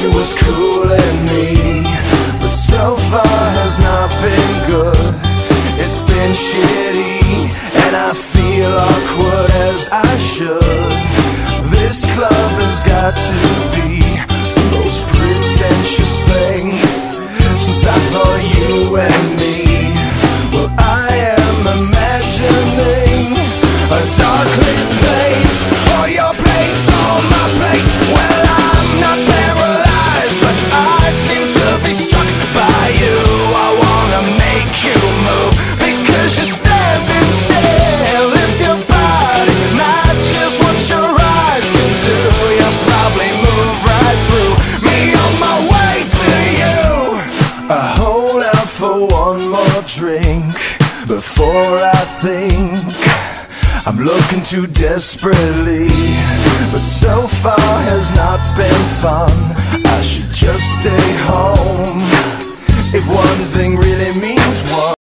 wish it was cool in me, but so far has not been good. It's been shitty, and I feel awkward as I should. This club has got to be the most pretentious thing since I thought you and me. Well, I am imagining a darkly place, or your place, or my place. Well, I'm not paralyzed, but I seem to be struck by you. I wanna make you move, because you're standing still. If your body matches what your eyes can do, you'll probably move right through me on my way to you. I hold out for one more drink before I think I'm looking too desperately, but so far has not been fun. I should just stay home if one thing really means